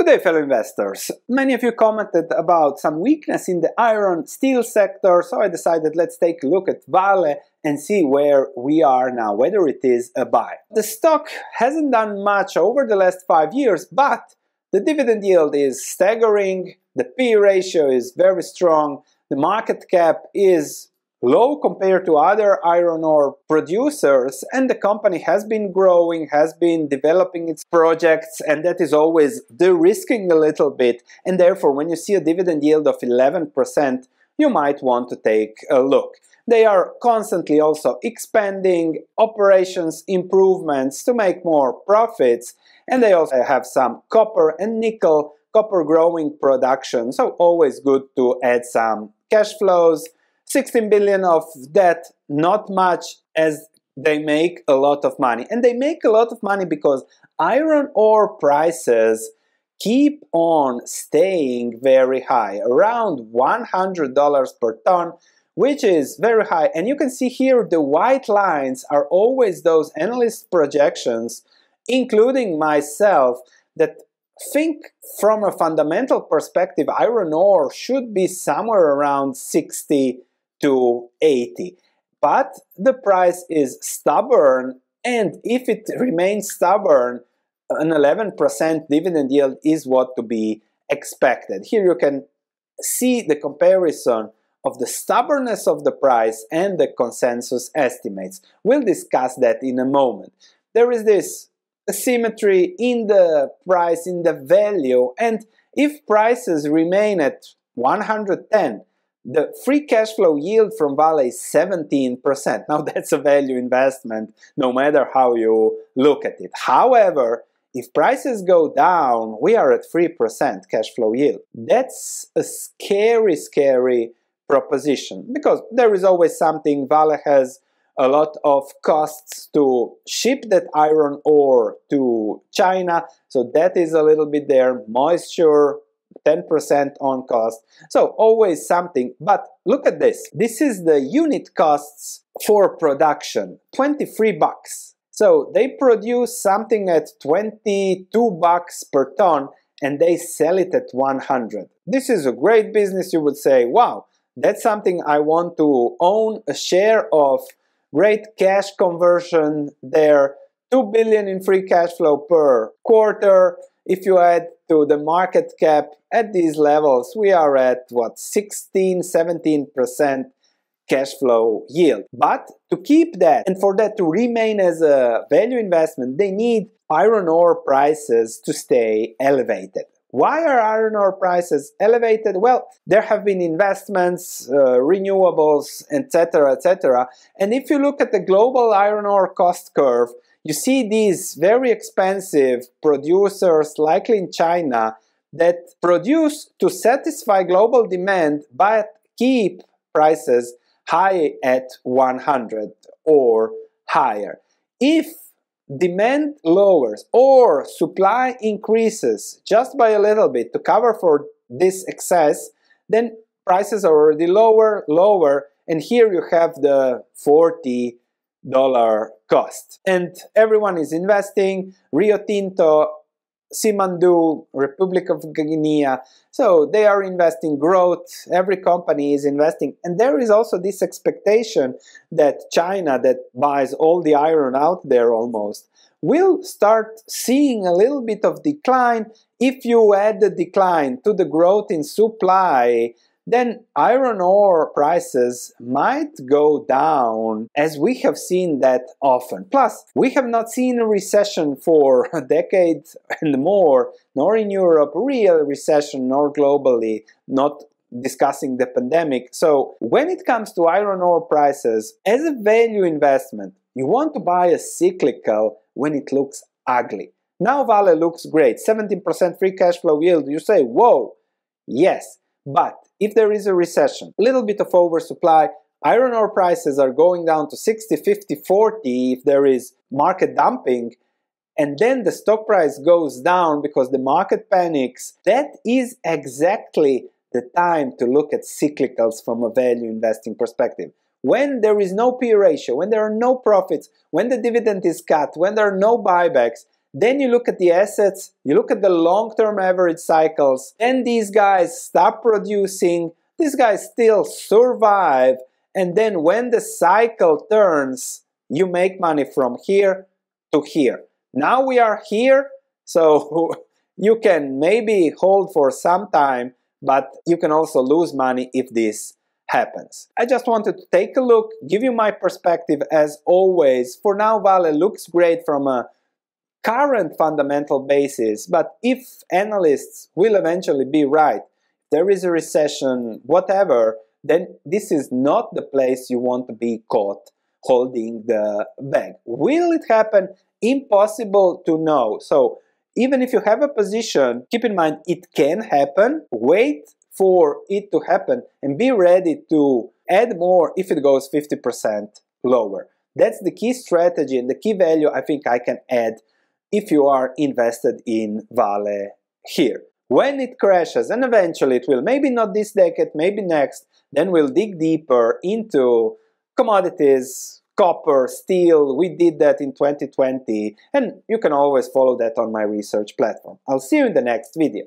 Good day, fellow investors. Many of you commented about some weakness in the iron steel sector, so I decided let's take a look at Vale and see where we are now, whether it is a buy. The stock hasn't done much over the last 5 years, but the dividend yield is staggering, the P/E ratio is very strong, the market cap is low compared to other iron ore producers, and the company has been growing, has been developing its projects, and that is always de-risking a little bit, and therefore when you see a dividend yield of 11%, you might want to take a look. They are constantly also expanding operations improvements to make more profits, and they also have some copper and nickel, copper growing production, so always good to add some cash flows. 16 billion of debt, not much, as they make a lot of money. And they make a lot of money because iron ore prices keep on staying very high, around $100 per ton, which is very high. And you can see here the white lines are always those analyst projections, including myself, that think from a fundamental perspective iron ore should be somewhere around 60 to 80, but the price is stubborn, and if it remains stubborn, an 11% dividend yield is what to be expected. Here you can see the comparison of the stubbornness of the price and the consensus estimates. We'll discuss that in a moment. There is this asymmetry in the price, in the value, and if prices remain at 110, the free cash flow yield from Vale is 17%. Now that's a value investment, no matter how you look at it. However, if prices go down, we are at 3% cash flow yield. That's a scary, scary proposition, because there is always something. Vale has a lot of costs to ship that iron ore to China, so that is a little bit there. Moisture, 10% on cost, so always something. But look at this. This is the unit costs for production, 23 bucks. So they produce something at 22 bucks per ton and they sell it at 100. This is a great business. You would say, wow, that's something I want to own a share of. Great cash conversion there, 2 billion in free cash flow per quarter. If you add to the market cap at these levels, we are at what, 16-17% cash flow yield. But to keep that and for that to remain as a value investment, they need iron ore prices to stay elevated. Why are iron ore prices elevated? Well, there have been investments, renewables, etc., etc. And if you look at the global iron ore cost curve, you see these very expensive producers, likely in China, that produce to satisfy global demand but keep prices high at 100 or higher. If demand lowers or supply increases just by a little bit to cover for this excess, then prices are already lower, and here you have the $40 cost. And everyone is investing, Rio Tinto, Simandu, Republic of Guinea, so they are investing growth, every company is investing, and there is also this expectation that China, that buys all the iron out there almost, will start seeing a little bit of decline. If you add the decline to the growth in supply, then iron ore prices might go down, as we have seen that often. Plus, we have not seen a recession for a decade and more, nor in Europe, real recession, nor globally, not discussing the pandemic. So when it comes to iron ore prices, as a value investment, you want to buy a cyclical when it looks ugly. Now Vale looks great, 17% free cash flow yield. You say, whoa, yes. But if there is a recession, a little bit of oversupply, iron ore prices are going down to 60, 50, 40 if there is market dumping, and then the stock price goes down because the market panics, that is exactly the time to look at cyclicals from a value investing perspective. When there is no P/E ratio, when there are no profits, when the dividend is cut, when there are no buybacks, Then you look at the assets, you look at the long-term average cycles, then these guys stop producing, these guys still survive, and then when the cycle turns, you make money from here to here. Now we are here, so you can maybe hold for some time, but you can also lose money if this happens. I just wanted to take a look, give you my perspective as always. For now, Vale looks great from a current fundamental basis, but if analysts will eventually be right, there is a recession, whatever, then this is not the place you want to be caught holding the bag. Will it happen? Impossible to know. So even if you have a position, keep in mind it can happen. Wait for it to happen and be ready to add more if it goes 50% lower. That's the key strategy and the key value I think I can add if you are invested in Vale here. When it crashes, and eventually it will, maybe not this decade, maybe next, then we'll dig deeper into commodities, copper, steel. We did that in 2020, and you can always follow that on my research platform. I'll see you in the next video.